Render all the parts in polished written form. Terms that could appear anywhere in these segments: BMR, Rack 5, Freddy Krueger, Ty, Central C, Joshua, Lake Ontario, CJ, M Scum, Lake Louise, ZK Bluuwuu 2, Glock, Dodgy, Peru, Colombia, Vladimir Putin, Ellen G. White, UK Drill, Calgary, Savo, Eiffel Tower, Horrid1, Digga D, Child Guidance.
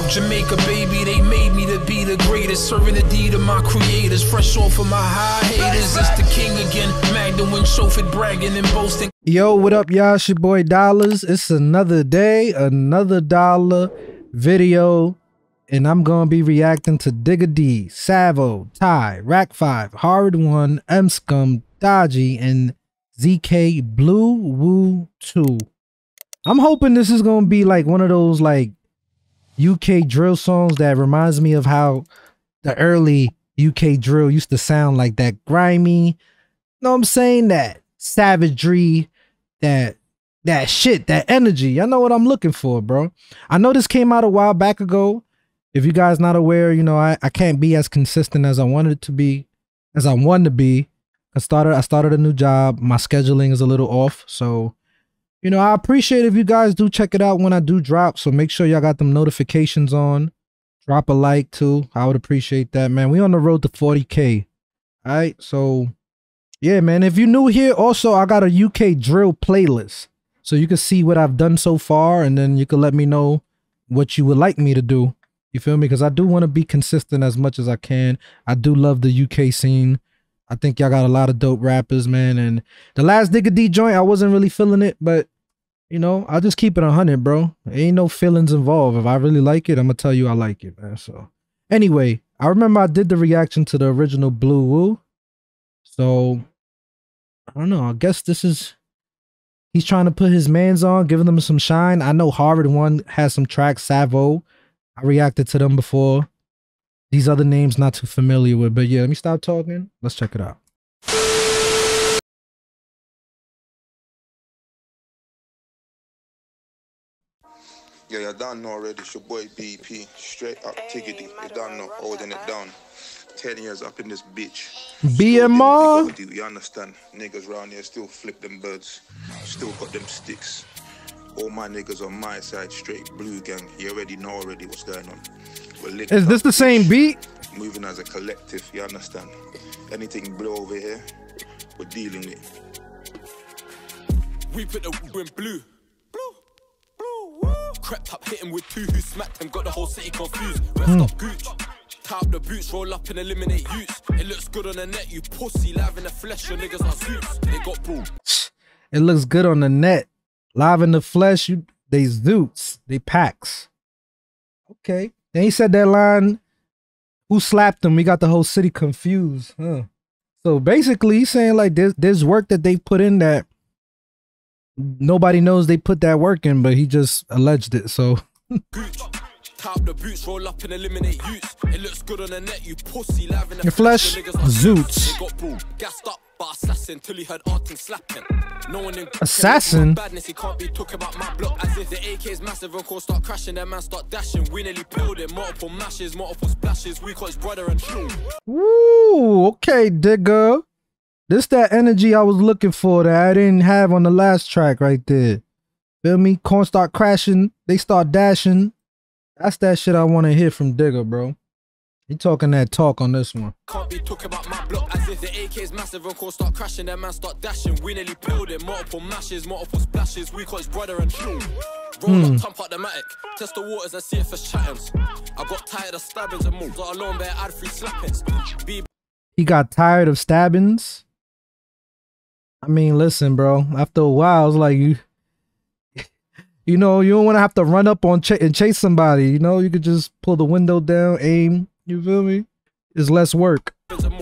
South Jamaica, baby, they made me to be the greatest, serving the deed of my creators, fresh off of my high haters. It's the king again, Magdalene, chauffeured, bragging and boasting. Yo, what up, y'all? It's your boy Dollars. It's another day, another dollar video, and I'm gonna be reacting to Digga D, Savo, Ty, Rack 5, Horrid1, M Scum, Dodgy, and ZK Bluuwuu 2. I'm hoping this is gonna be like one of those like UK drill songs that reminds me of how the early UK drill used to sound, like that grimy, know what I'm saying, that savagery, that shit, that energy. Y'all know what I'm looking for, bro. I know this came out a while back ago. If you guys not aware, you know, I can't be as consistent as I wanted to be, as I wanted to be. I started a new job. My scheduling is a little off, so you know, I appreciate if you guys do check it out when I do drop, so make sure y'all got them notifications on. Drop a like, too. I would appreciate that, man. We on the road to 40K. All right? So, yeah, man. If you're new here, also, I got a UK Drill playlist, so you can see what I've done so far, and then you can let me know what you would like me to do. You feel me? Because I do want to be consistent as much as I can. I do love the UK scene. I think y'all got a lot of dope rappers, man. And the last Digga D joint, I wasn't really feeling it, but you know, I'll just keep it 100, bro. There ain't no feelings involved. If I really like it, I'm gonna tell you I like it, man. So anyway, I remember I did the reaction to the original Bluuwuu. So I don't know. I guess this is, he's trying to put his mans on, giving them some shine. I know Horrid1 has some tracks. Savo, I reacted to them before. These other names not too familiar with, but yeah, let me stop talking. Let's check it out. Yeah, you done know already. It's your boy BP. Straight up tickety. You done know, holding it down. 10 years up in this bitch. BMR. Do you understand? Niggas round here still flip them birds. Still got them sticks. All my niggas on my side, straight blue gang. You already know already what's going on. Is this the same beat? Moving as a collective, you understand? Anything blue over here, we're dealing with. We put the woo in blue. Blue, blue, woo. Crept up, hit him with two who smacked him, got the whole city confused. Rest up, gooch. Tie up the boots, roll up and eliminate youths. It looks good on the net, you pussy. Live in the flesh, your niggas are suits. They got ball. It looks good on the net. Live in the flesh, you, they zoots. They packs. Okay. Then he said that line, who slapped him? We got the whole city confused. Huh. So basically he's saying like there's work that they put in that nobody knows they put that work in, but he just alleged it. So top the boots, roll up and eliminate youths. It looks good on the net, you pussy. Live in the flesh, zoots. Got bro gassed up by assassin till he heard Artin slapping. No one in assassin badness, he can't be talking about my block as if the AK's massive and call start crashing, that man start dashing. We nearly peeled it, multiple mashes, multiple splashes. We caught his brother and shoot. Woo, okay, Digga. This that energy I was looking for that I didn't have on the last track right there. Feel me? Corn start crashing, they start dashing. That's that shit I want to hear from Digga, bro. He talking that talk on this one. Can't be talking about my block as if the AK's massive and call start crashing, that man start dashing. We nearly peeled it, multiple mashes, multiple splashes. We caught his brother and shoot. Roll up, pump out the matic. Test the waters and see if it's chattings. I got tired of stabbings and moves. Got alone there, add free slappings. He got tired of stabbings? I mean, listen, bro. After a while, I was like, you know, you don't want to have to run up on and chase somebody. You know, you could just pull the window down, aim. You feel me? It's less work. B bear add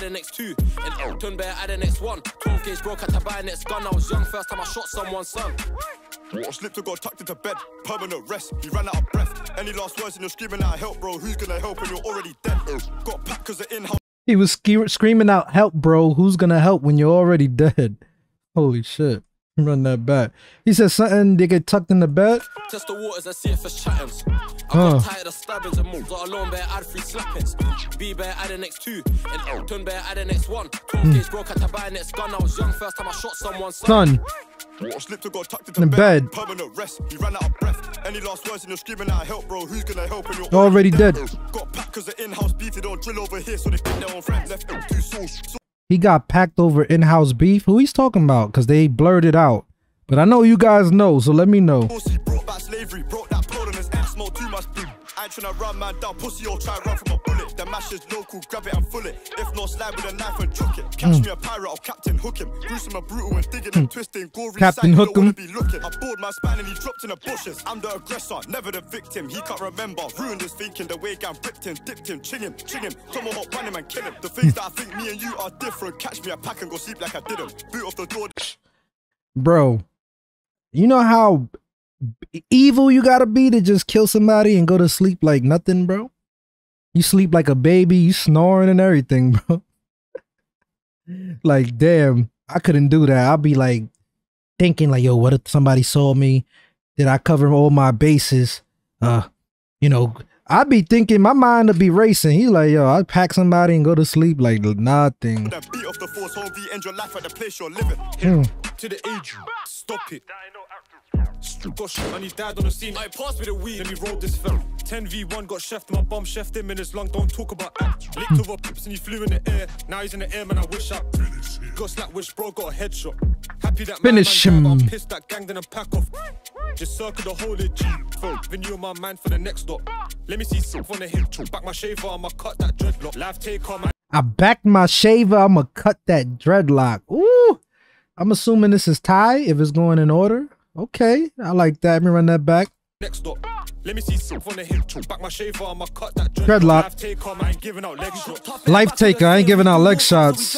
the next two, and Elton bear add the next one. 12 gauge broke at the buy next gun. I was young first time I shot someone's son. Slipped to go tucked into bed. Permanent rest. You ran out of breath. Any last words and you're screaming out help, bro. Who's gonna help when you're already dead? Got packed because in house. He was screaming out help, bro. Who's gonna help when you're already dead? Holy shit. Run that back. He said something, they get tucked in the bed. Test the waters and see if it's chattings. I got tired of stabbings and moves. Got alone bear, add free slappings. B bear, add the next two. And Elton bear, add the next one. 12 gauge broke at the buy next gun. I was young first time I shot someone's son. Slipped to go tucked in the bed. Permanent rest. You ran out of breath. Any last words and you're screaming out help, bro. Who's gonna help when you're already dead? Got packed because the in-house beef. They don't drill over here, so they put their own friends left. Two souls. He got packed over in-house beef. Who he's talking about? Because they blurred it out. But I know you guys know, so let me know. slavery, brought that pole on his ass, smoked too much bloom. I ain't tryna run man down, pussy or try run from a bullet. The mash is local, grab it and full it. If not, slide with a knife and chuck it. Catch me a pirate, I'll Captain Hook him. Gruesome and brutal and digging and twisting, gory Captain Hook him. Don't wanna be looking. I bored my span and he dropped in the bushes. I'm the aggressor, never the victim. He can't remember, ruined his thinking. The way gang ripped him, dipped him, ching him, ching him. Tomahawk run him and kill him. The things that I think me and you are different. Catch me a pack and go sleep like I didn't. Boot off the door. Bro, you know how evil you gotta be to just kill somebody and go to sleep like nothing, bro? You sleep like a baby, you snoring and everything, bro. Like, damn, I couldn't do that. I'd be like thinking like, yo, what if somebody saw me? Did I cover all my bases? You know, I'd be thinking, my mind would be racing. He's like, yo, I'd pack somebody and go to sleep like nothing. To the age, stop it. Gosh, and he died on the scene. I passed with a weed, and he rolled this film. 10v1 got chefed, my bum chefed him in his lung. Don't talk about act. Licked over pips and he flew in the air. Now he's in the air, man. I wish I got slack, wish bro got a headshot. Happy that finish man, him. Died, pissed that gang then and pack off. Just circle the whole edge. Venue on my mind for the next stop. Let me see something on the hip. Back my shaver, I'ma cut that dreadlock. Live take on my. I backed my shaver, I'ma cut that dreadlock. Ooh, I'm assuming this is Ty if it's going in order. Okay, I like that. Let me run that back. Next stop. Let me see something on the hip. Back my shaver, I'ma cut that dreadlock. Life taker, I ain't giving out leg shots. Life taker, I ain't giving out leg shots.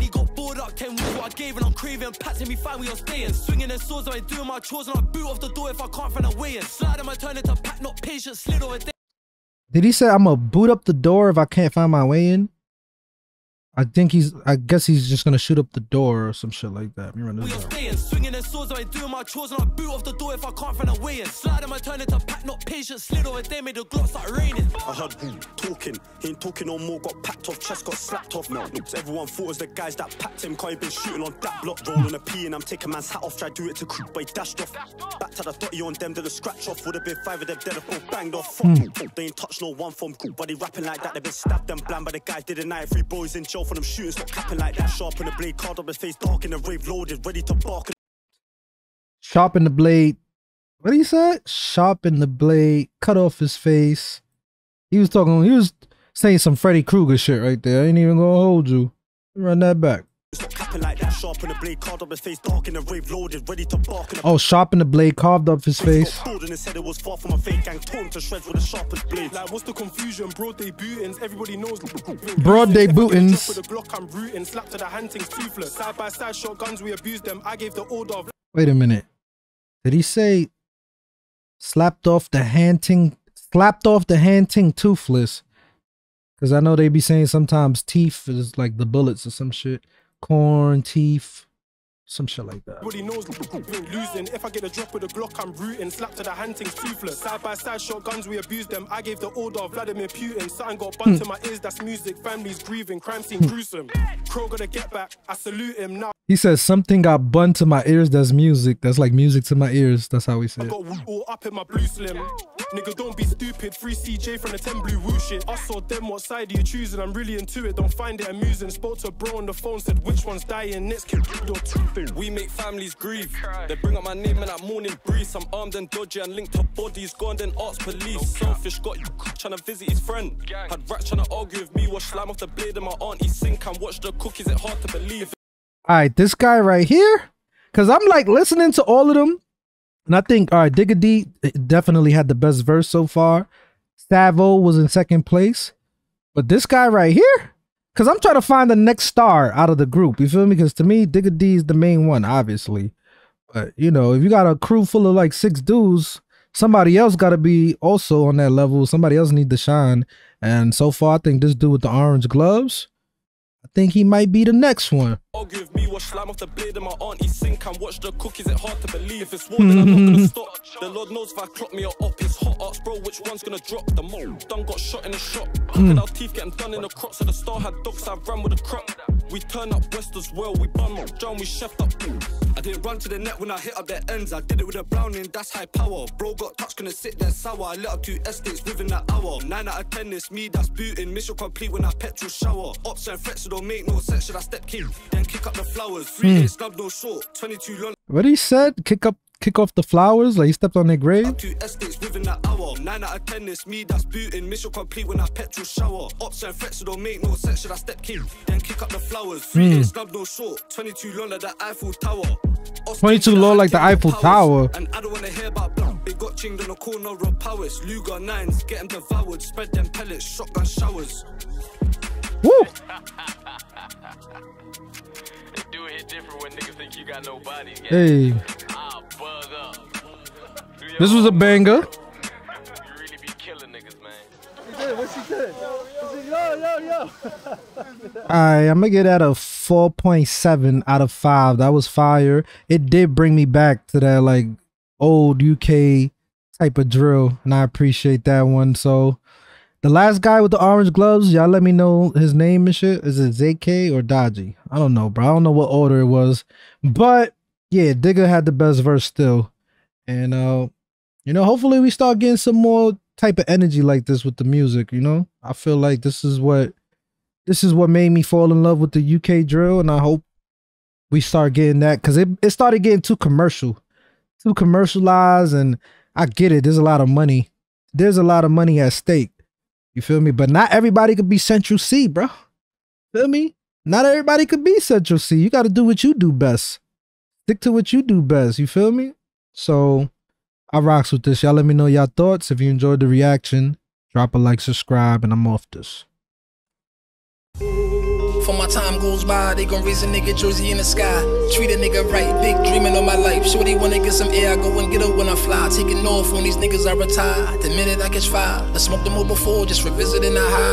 He got bored up 10 with what I gave and I'm craving. Patting me fine, we are staying. Swinging their swords, I ain't doing my chores and I boot off the door if I can't find a way in. Slide him, I turn into pack, not patient. Slid over. Did he say I'ma boot up the door if I can't find my way in? I think he's, I guess he's just gonna shoot up the door or some shit like that. Let me run this out. We are swinging their swords, I ain't doing my chores, and I boot off the door if I can't find a way in. Slide him, I turn into pack, not patient. Slid over, they made the gloves start raining. I heard talking, he ain't talking no more. Got packed off, chest got slapped off now. Looks, everyone thought it was the guys that packed him. Can't even shooting on that block. Rolling a P and I'm taking man's hat off. Try do it to creep, but he dashed off. Back to the dotty on them, did a scratch off. Would have been five of them dead, all banged off. They ain't touched no one from cool, but they rapping like that. They been stabbed and bland, but the guy did a night. Three boys in jail. For them shooters, stop capping like that. Sharpen the blade, card up his face, dark in the rave, loaded, ready to bark. Sharpen the blade. What did he say? Sharpen the blade, cut off his face. He was talking, he was saying some Freddy Krueger shit right there. I ain't even gonna hold you. Run that back. Stop capping like that. Sharpen the blade, carved up his face, dark in the rave, loaded, ready to bark. Oh, sharpen the blade, carved up his face. And he said it was far from a fake gang, torn to shreds with the sharpest blade. Like, what's the confusion? Broad debutings, everybody knows. Broad debutings. With the Glock, I'm rooting, slap to the hunting, toothless. Side by side, shotguns, we abused them. I gave the order of. Wait a minute. Did he say slapped off the hunting, slapped off the hunting toothless? Because I know they be saying sometimes teeth is like the bullets or some shit. Corn, teeth, some shit like that. Everybody knows losing. If I get a drop with the Glock, I'm rooting. Slap to the hunting's toothless. Side by side, shotguns, we abuse them. I gave the order of Vladimir Putin. Something got bumped to my ears, that's music. Family's grieving, crime scene gruesome. Crow gotta get back, I salute him now. He says something got bunned to my ears, that's music. That's like music to my ears. That's how we say it. I got wood all up in my blue slim. Nigga, don't be stupid. Free CJ from the 10 Bluuwuu shit. I saw them, what side are you choosing? I'm really into it, don't find it amusing. Spoke to bro on the phone, said which one's dying. Next kid, or two. We make families grieve. They bring up my name in that morning breeze. I'm armed and dodgy and linked up bodies. Gone then asked police. Selfish, got you trying to visit his friend. Had rat trying to argue with me. Wash slime off the blade in my auntie's sink and watch the cookies. It's hard to believe. All right, this guy right here, because I'm like listening to all of them, and I think, all right, Digga D definitely had the best verse so far. Savo was in second place, but this guy right here, because I'm trying to find the next star out of the group, you feel me? Because to me, Digga D is the main one, obviously. But, you know, if you got a crew full of like 6 dudes, somebody else got to be also on that level. Somebody else needs to shine. And so far, I think this dude with the orange gloves, I think he might be the next one. Argue with me, wash slime off the blade in my auntie's sink and watch the cookies. It's hard to believe. If it's warm, then I'm not gonna stop. The Lord knows if I clock me or up. It's hot arts, bro. Which one's gonna drop? The mole done got shot in the shop. And our teeth getting done in the crop. So the star had dogs, I ran with a crop. We turn up west as well. We bun up, John, we chefed up. I didn't run to the net when I hit up their ends. I did it with a browning, that's high power. Bro got touched, gonna sit there sour. I lit up 2 estates within that hour. 9 out of 10, it's me that's booting. Mission complete when I petrol shower. Ops and threats, so don't make no sense. Should I step kill? Then kick up the flowers. 3 days, no short. 22 long. What he said? Kick up kick off the flowers, like he stepped on their grave. Nine out of 10, it's me that's booting. Mission complete when I petrol shower. Ops and threats, so don't make no sense. Should I step king? Then kick up the flowers. 3 days snub, no short. 22 long like the Eiffel Tower. 22 long like the Eiffel Tower. And I don't want to hear about blood. They got chinged on the corner of powers. Luger nines, get them devoured. Spread them pellets, shotgun showers. Woo! It do hit different when niggas think you got nobody. Hey. I'll buzz up. This was a banger. What's he doing? Yo. All right, I'm gonna get out of 4.7 out of 5. That was fire. It did bring me back to that like old UK type of drill, and I appreciate that one. So the last guy with the orange gloves, y'all let me know his name and shit. Is it ZK or Dodgy? I don't know, bro. I don't know what order it was, but yeah, Digga had the best verse still, and you know, hopefully we start getting some more type of energy like this with the music. You know, I feel like this is what made me fall in love with the UK drill, and I hope we start getting that, because it started getting too commercialized, and I get it, there's a lot of money at stake, you feel me, but not everybody could be Central C, bro, feel me? Not everybody could be Central C. You got to do what you do best, stick to what you do best, you feel me? So I rocks with this. Y'all let me know y'all thoughts. If you enjoyed the reaction, drop a like, subscribe, and I'm off this. For my time goes by, they gon' raise a nigga jersey in the sky. Treat a nigga right, big dreaming on my life. Sure they wanna get some air, I go and get up when I fly. Taking off when these niggas are retired. The minute I catch fire, I smoked them all before, just revisiting the high.